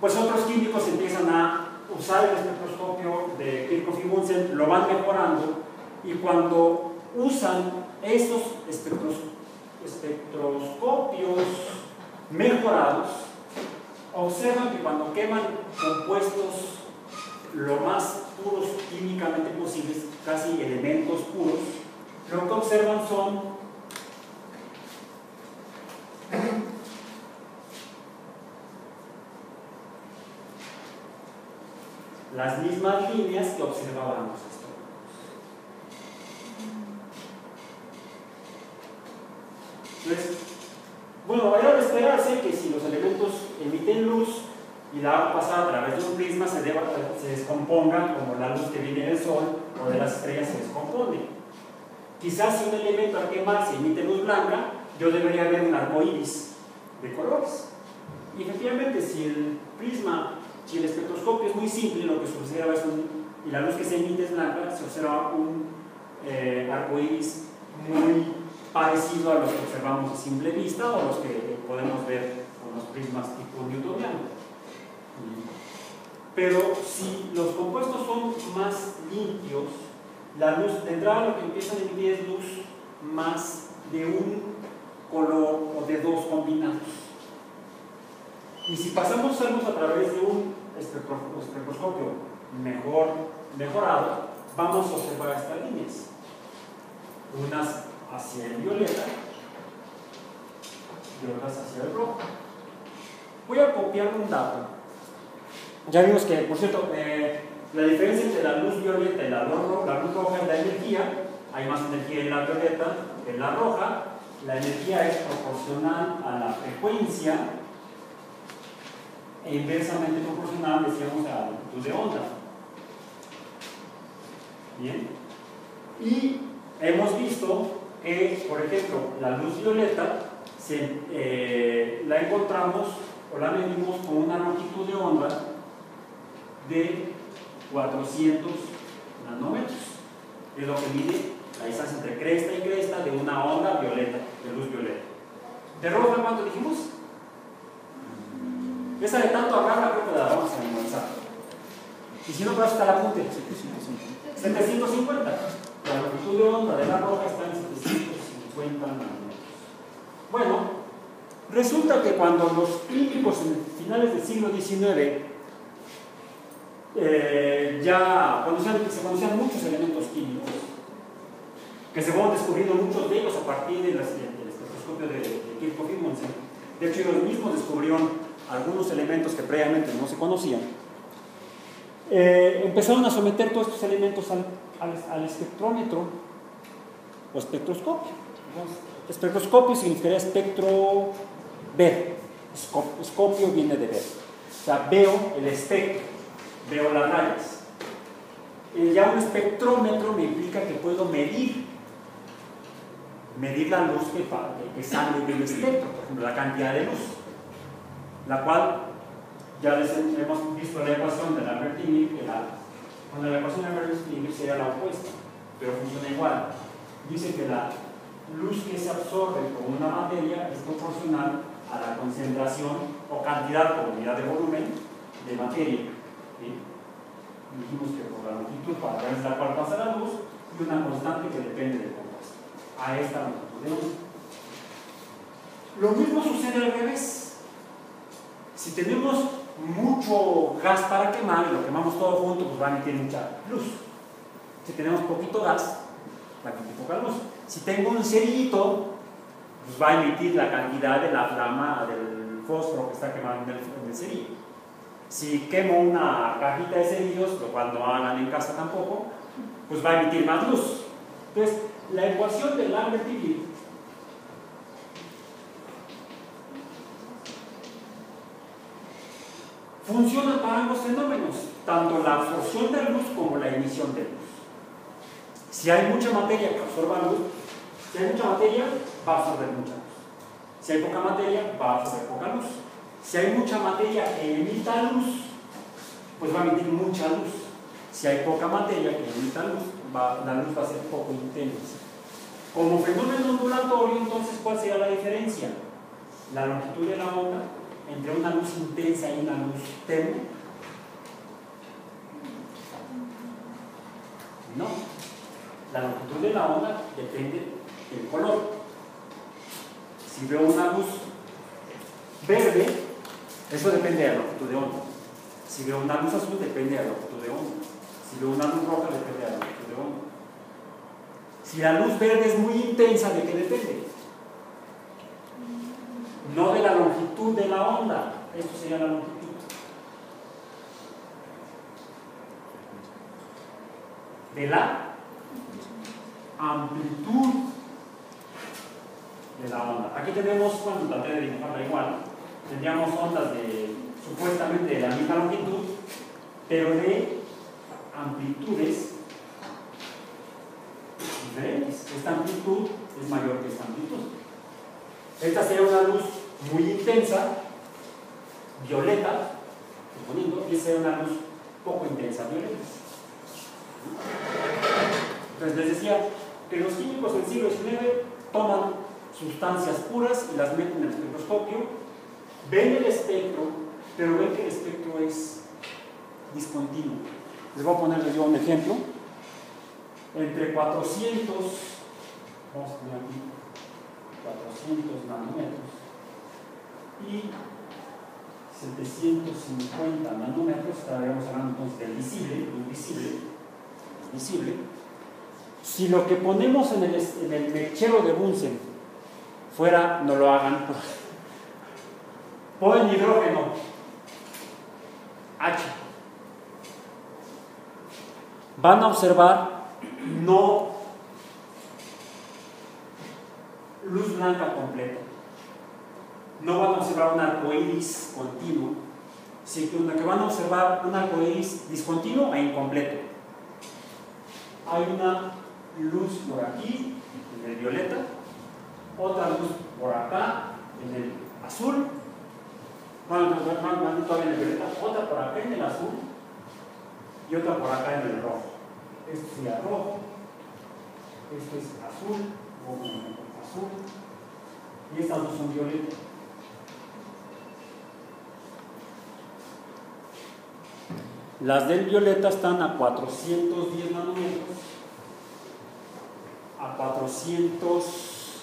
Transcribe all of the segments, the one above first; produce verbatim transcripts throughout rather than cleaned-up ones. pues otros químicos empiezan a usar el espectroscopio de Kirchhoff y Bunsen, lo van mejorando, y cuando usan estos espectros, espectroscopios mejorados, observan que cuando queman compuestos lo más puros químicamente posibles, casi elementos puros, lo que observan son las mismas líneas que observábamos esto. Entonces, bueno, era de esperarse que si los elementos emiten luz y la hagan pasar a través de un prisma, se, deba, se descomponga como la luz que viene del sol o de las estrellas se descompone. Quizás si un elemento al quemarse emite luz blanca, yo debería ver un arcoíris de colores. Y efectivamente, si el prisma, si el espectroscopio es muy simple, lo que se observa es un, y la luz que se emite es blanca, se observa un eh, arcoíris muy parecido a los que observamos a simple vista o los que podemos ver con los prismas tipo newtoniano. Pero si los compuestos son más limpios, la luz de entrada lo que empiezan a emitir es luz más de un color o de dos combinados. Y si pasamos a luz a través de un espectroscopio mejor, mejorado, vamos a observar estas líneas. Unas hacia el violeta y otras hacia el rojo. Voy a copiar un dato. Ya vimos que, por cierto, eh, la diferencia entre la luz violeta y la luz, roja, la luz roja es la energía. Hay más energía en la violeta que en la roja. La energía es proporcional a la frecuencia e inversamente proporcional, decíamos, a la longitud de onda. Bien. Y hemos visto que, por ejemplo, la luz violeta se, eh, la encontramos o la medimos con una longitud de onda de cuatrocientos nanómetros. Es lo que mide la distancia entre cresta y cresta de una onda violeta, de luz violeta. ¿De roja cuánto dijimos? Esa de tanto agarra creo que la vamos a memorizar. Y si no, para hasta la apunte. setecientos cincuenta. La longitud de onda de la roja está en setecientos cincuenta nanómetros. Bueno, resulta que cuando los químicos en finales del siglo diecinueve eh, ya conocían, se conocían muchos elementos químicos, que se fueron descubriendo muchos de ellos a partir del espectroscopio de, de, de Kirchhoff y Bunsen. De hecho, ellos mismos descubrieron algunos elementos que previamente no se conocían, eh, empezaron a someter todos estos elementos al, al, al espectrómetro o espectroscopio. Entonces, espectroscopio significaría espectro ver, Escop, escopio viene de ver, o sea, veo el espectro, veo las rayas. Eh, ya un espectrómetro me implica que puedo medir, medir la luz que, que sale del espectro, por ejemplo, la cantidad de luz, la cual ya les hemos visto la ecuación de Lambert-Beer, que la, cuando la ecuación de Lambert-Beer sería la opuesta, pero funciona igual. Dice que la luz que se absorbe por una materia es proporcional a la concentración o cantidad o unidad de volumen de materia. ¿Sí? Dijimos que por la longitud para través de la cual pasa la luz y una constante que depende del compuesto. A esta longitud de onda. Lo mismo sucede al revés. Si tenemos mucho gas para quemar y lo quemamos todo junto, pues va a emitir mucha luz. Si tenemos poquito gas, va a emitir poca luz. Si tengo un cerillito, pues va a emitir la cantidad de la flama del fósforo que está quemando en el, en el cerillo. Si quemo una cajita de cerillos, lo cual no hagan en casa tampoco, pues va a emitir más luz. Entonces, la ecuación de Lambert-Beer funciona para ambos fenómenos, tanto la absorción de luz como la emisión de luz. Si hay mucha materia que absorba luz, si hay mucha materia, va a absorber mucha luz. Si hay poca materia, va a absorber poca luz. Si hay mucha materia que emita luz, pues va a emitir mucha luz. Si hay poca materia que emita luz, va, la luz va a ser poco intensa. Como fenómeno ondulatorio, entonces, ¿cuál sería la diferencia? La longitud de la onda entre una luz intensa y una luz tenue? No. La longitud de la onda depende del color. Si veo una luz verde, eso depende de la longitud de onda. Si veo una luz azul, depende de la longitud de onda. Si veo una luz roja, depende de la longitud de onda. Si la luz verde es muy intensa, ¿de qué depende? No de la longitud de la onda. Esto sería la longitud. De la amplitud de la onda. Aquí tenemos, bueno, traté de dibujarla igual. Tendríamos ondas de supuestamente de la misma longitud, pero de amplitudes diferentes. Esta amplitud es mayor que esta amplitud. Esta sería una luz muy intensa, violeta, suponiendo, y esa sería una luz poco intensa, violeta. Entonces les decía que los químicos del siglo diecinueve toman sustancias puras y las meten en el espectroscopio, ven el espectro, pero ven que el espectro es discontinuo. Les voy a ponerles yo un ejemplo. Entre cuatrocientos, vamos a poner aquí, cuatrocientos nanómetros y setecientos cincuenta nanómetros, estaríamos hablando entonces del visible, invisible, visible. Si lo que ponemos en el, en el mechero de Bunsen fuera, no lo hagan, ponen hidrógeno H, van a observar no luz blanca completa, no van a observar un arcoíris continuo, sino que van a observar un arcoíris discontinuo e incompleto. Hay una luz por aquí, en el violeta, otra luz por acá, en el azul, bueno, todavía en el violeta, otra por acá en el azul y otra por acá en el rojo. Esto sería rojo, esto es azul, o azul, y estas dos son violetas. Las del violeta están a cuatrocientos diez nanómetros, a cuatrocientos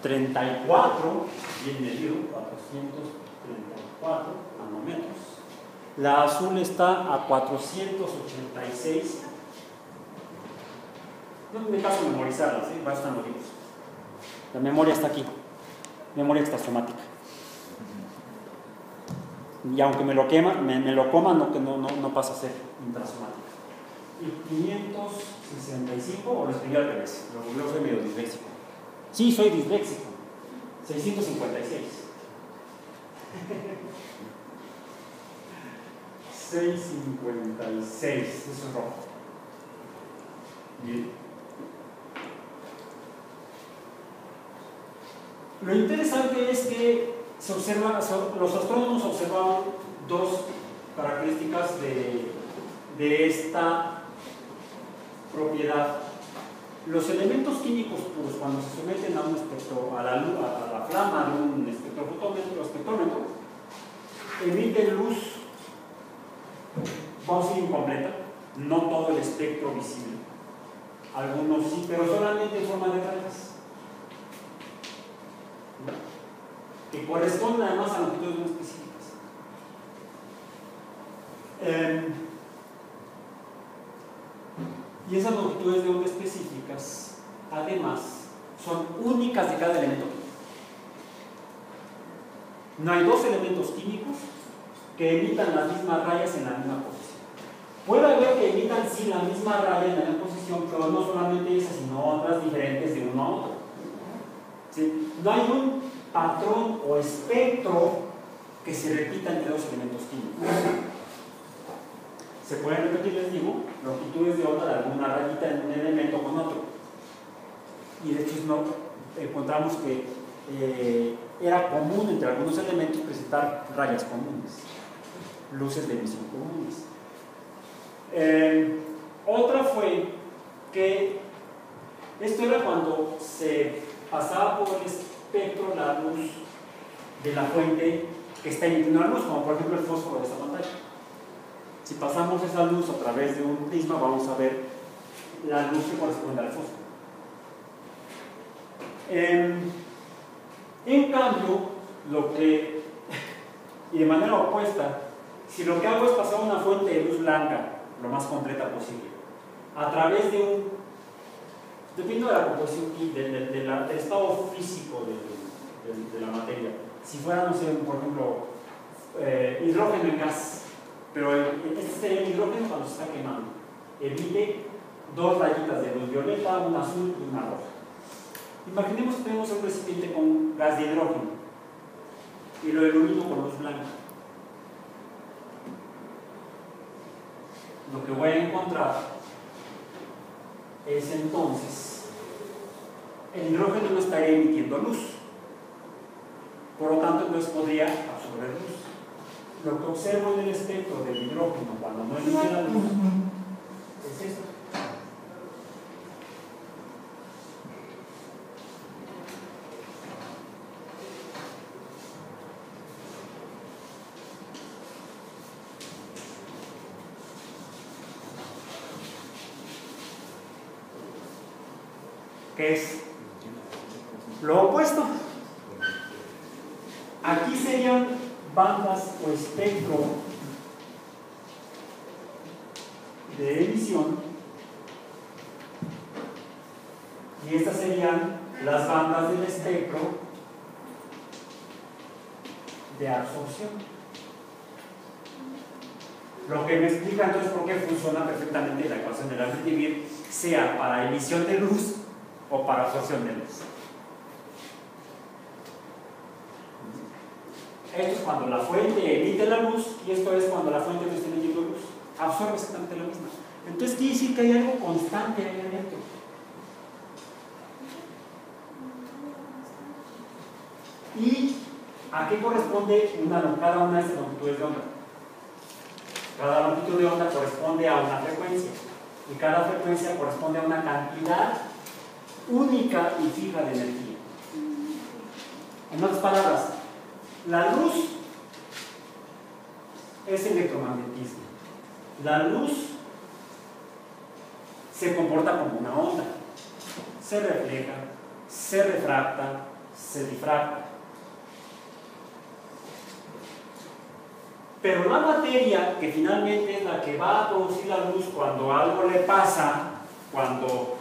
treinta y cuatro, bien medido, cuatrocientos treinta y cuatro nanómetros. La azul está a cuatrocientos ochenta y seis. No me caso memorizarlas, ¿eh? Bastan los libros. La memoria está aquí, memoria extrasomática. Y aunque me lo queman, me, me lo coman, no, no, no, no pasa a ser intrasomática. Y quinientos sesenta y cinco, o lo escribí al revés, lo yo soy medio disléxico. Sí, soy disléxico. seiscientos cincuenta y seis. seiscientos cincuenta y seis, eso es rojo. Bien. Lo interesante es que se observa, los astrónomos observaban dos características de, de esta propiedad. Los elementos químicos puros, cuando se someten a, un espectro, a, la, luz, a la flama de un espectrofotómetro, espectrómetro, emiten luz, vamos a decir incompleta, no todo el espectro visible. Algunos sí, pero solamente en forma de rayas, que corresponden además a longitudes muy específicas. Eh, y esas longitudes de onda específicas, además, son únicas de cada elemento químico. No hay dos elementos químicos que emitan las mismas rayas en la misma posición. Puede haber que emitan sí la misma raya en la misma posición, pero no solamente esas, sino otras diferentes de uno a otro. ¿Sí? No hay un patrón o espectro que se repita entre dos elementos químicos. Se pueden repetir, les digo, longitudes de onda de alguna rayita en un elemento con otro. Y de hecho no, encontramos que eh, era común entre algunos elementos presentar rayas comunes, luces de emisión comunes. Eh, otra fue que esto era cuando se pasaba por el espectro la luz de la fuente que está emitiendo una luz, como por ejemplo el fósforo de esta pantalla. Si pasamos esa luz a través de un prisma, vamos a ver la luz que corresponde al fósforo. Eh, en cambio, lo que, y de manera opuesta, si lo que hago es pasar una fuente de luz blanca, lo más completa posible, a través de un, dependiendo de la composición y de, de, de la, del estado físico de, de, de la materia, si fuera, no sé, por ejemplo, eh, hidrógeno en gas, pero el, este sería el hidrógeno cuando se está quemando, emite dos rayitas de luz violeta, una azul y una roja. Imaginemos que tenemos un recipiente con gas de hidrógeno y lo ilumino con luz blanca. Lo que voy a encontrar es entonces, el hidrógeno no estaría emitiendo luz, por lo tanto pues podría absorber luz. Lo que observo en el espectro del hidrógeno cuando no emite la luz es esto. Que es lo opuesto. Aquí serían bandas o espectro de emisión, y estas serían las bandas del espectro de absorción, lo que me explica entonces por qué funciona perfectamente la ecuación de Lambert-Beer, sea para emisión de luz o para absorción de luz. Esto es cuando la fuente emite la luz, y esto es cuando la fuente no está emitiendo luz. Absorbe exactamente lo mismo. Entonces quiere decir que hay algo constante ahí adentro. ¿Y a qué corresponde una longitud? Cada una de estas longitudes de onda. Cada longitud de onda corresponde a una frecuencia, y cada frecuencia corresponde a una cantidad única y fija de energía. En otras palabras, la luz es electromagnetismo. La luz se comporta como una onda, se refleja, se refracta, se difracta. Pero la materia, que finalmente es la que va a producir la luz cuando algo le pasa, cuando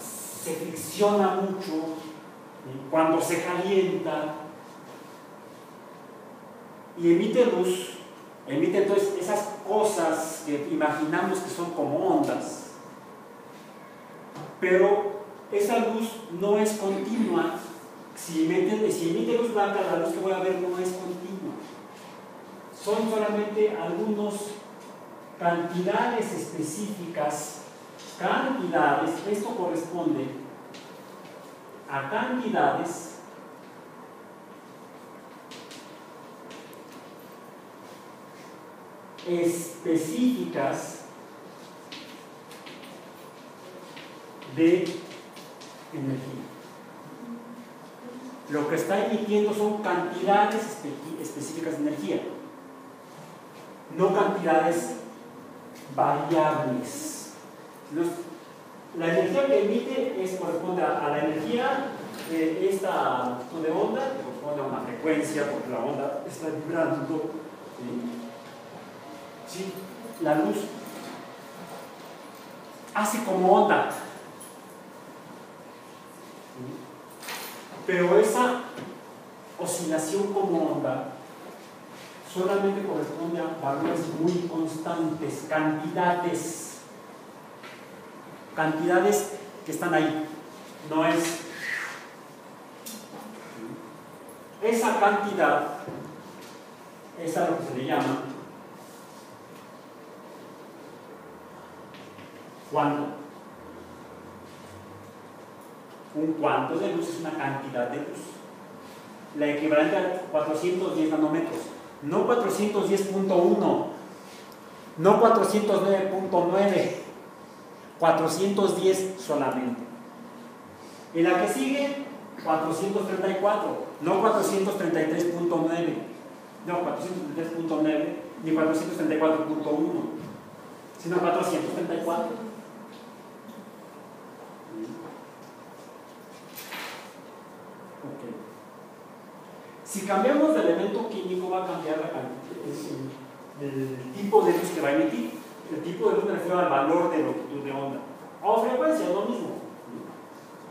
se fricciona mucho, cuando se calienta y emite luz, emite entonces esas cosas que imaginamos que son como ondas, pero esa luz no es continua. Si emite, si emite luz blanca, la luz que voy a ver no es continua, son solamente algunas cantidades específicas. Cantidades, esto corresponde a cantidades específicas de energía. Lo que está emitiendo son cantidades espe- específicas de energía, no cantidades variables. La energía que emite es, corresponde a la energía de esta de onda, que corresponde a una frecuencia, porque la onda está vibrando. ¿Sí? La luz hace como onda. Pero esa oscilación como onda solamente corresponde a valores muy constantes, cantidades. Cantidades que están ahí. No es esa cantidad, es a lo que se le llama cuanto. Un cuanto de luz es una cantidad de luz, la equivalente a cuatrocientos diez nanómetros. No cuatrocientos diez punto uno, no cuatrocientos nueve punto nueve, cuatrocientos diez solamente. Y la que sigue, cuatrocientos treinta y cuatro, no cuatrocientos treinta y tres punto nueve, no cuatrocientos treinta y tres punto nueve ni cuatrocientos treinta y cuatro punto uno, sino cuatrocientos treinta y cuatro. Okay. Si cambiamos de elemento químico, va a cambiar la el, el tipo de luz que va a emitir. El tipo de luz me refiero al valor de longitud de onda. O frecuencia, es lo mismo.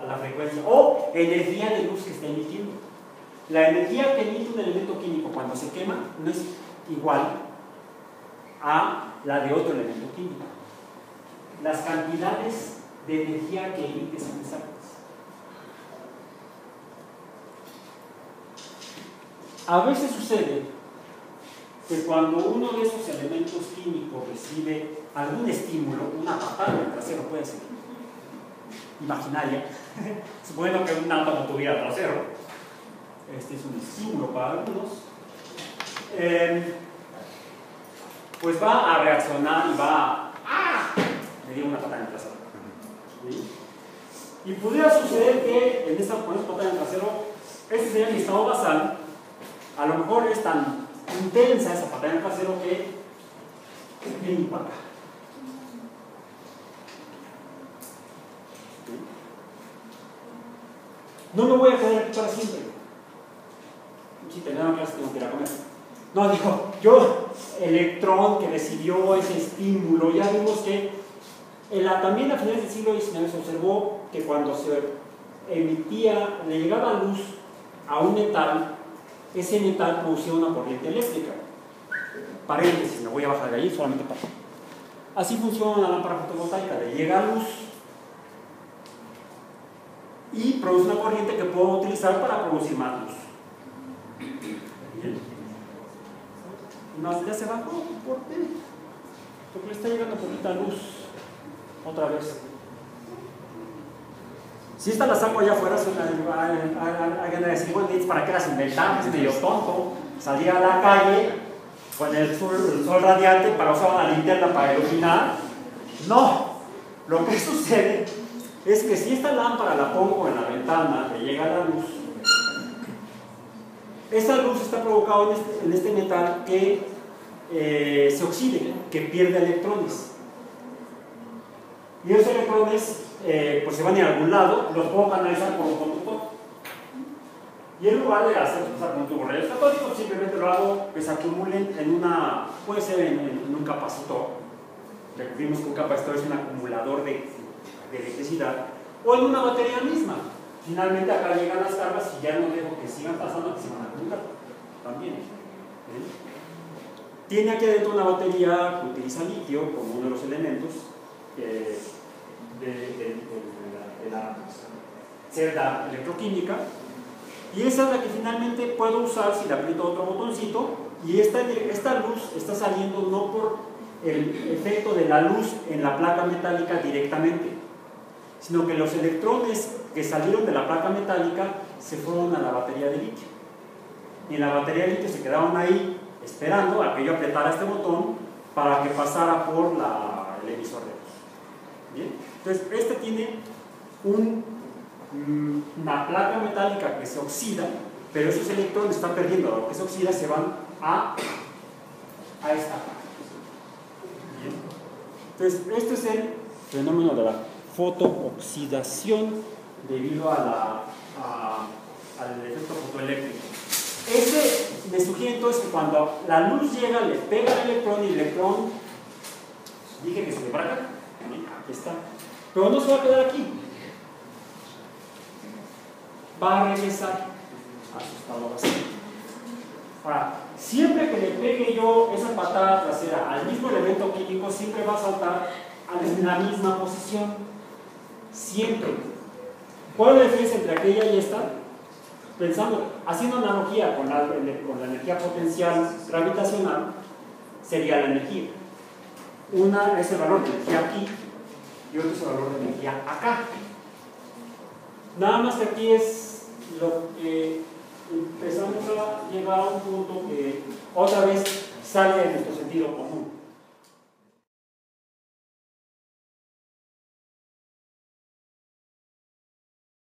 A la frecuencia. O energía de luz que está emitiendo. La energía que emite un elemento químico cuando se quema no es igual a la de otro elemento químico. Las cantidades de energía que emite son exactas. A veces sucede que cuando uno de esos elementos químicos recibe algún estímulo, una patada en el trasero puede ser imaginaria, suponiendo que un átomo tuviera trasero, este es un estímulo para algunos, eh, pues va a reaccionar y va a ¡ah! Le dio una patada en el trasero. ¿Sí? Y pudiera suceder que en esta patada en el trasero, este sería el estado basal. A lo mejor es tan intensa esa patada en el trasero que viene para acá. No me voy a quedar aquí para siempre. Si terminamos clase tengo que ir a comer. No, dijo, yo, el electrón que recibió ese estímulo, ya vimos que en la, también a finales del siglo diecinueve se observó que cuando se emitía, le llegaba luz a un metal, ese metal producía una corriente eléctrica. Paréntesis, me voy a bajar de ahí solamente para. Así funciona una lámpara fotovoltaica, le llega luz y produce una corriente que puedo utilizar para producir más luz. Más, ya se bajó, ¿por qué? Porque le está llegando poquita luz otra vez. Si esta la saco allá afuera, alguien le decía, bueno, ¿para qué las inventamos? Es medio tonto. Salía a la calle con el sol, el sol radiante para usar una linterna para iluminar. No, lo que sucede es que si esta lámpara la pongo en la ventana, le llega la luz. Esa luz está provocada en este, en este metal que eh, se oxide, que pierde electrones. Y esos electrones Eh, pues se van a ir a algún lado, los puedo canalizar por un conductor. Y en lugar de hacer pasar con tubos rayos catódicos, simplemente lo hago que se acumulen en una, puede ser en, en un capacitor. Recordemos que un capacitor es un acumulador de, de electricidad, o en una batería misma. Finalmente acá llegan las cargas y ya no dejo que sigan pasando, que se van a acumular también. ¿Eh? Tiene aquí adentro una batería que utiliza litio como uno de los elementos eh, De, de, de, de, la, de la celda electroquímica, y esa es la que finalmente puedo usar si le aprieto otro botoncito, y esta, esta luz está saliendo no por el efecto de la luz en la placa metálica directamente, sino que los electrones que salieron de la placa metálica se fueron a la batería de litio, y en la batería de litio se quedaron ahí esperando a que yo apretara este botón para que pasara por la, el emisor de luz. ¿Bien? Entonces, este tiene un, una placa metálica que se oxida, pero esos electrones están perdiendo lo que se oxida, se van a, a esta parte. Entonces, este es el fenómeno de la fotooxidación debido a la, a, al efecto fotoeléctrico. Este me sugiere entonces que cuando la luz llega, le pega al electrón y el electrón, dije que se le braca, aquí está. Pero no se va a quedar aquí. Va a regresar a su estado basal. Ahora, siempre que le pegue yo esa patada trasera al mismo elemento químico, siempre va a saltar en la misma posición. Siempre. ¿Cuál es la diferencia entre aquella y esta? Pensando, haciendo analogía con la, con la energía potencial gravitacional, sería la energía. Una es el valor de energía aquí, y otro es el valor de energía acá. Nada más que aquí es lo que empezamos a llegar a un punto que otra vez sale de nuestro sentido común.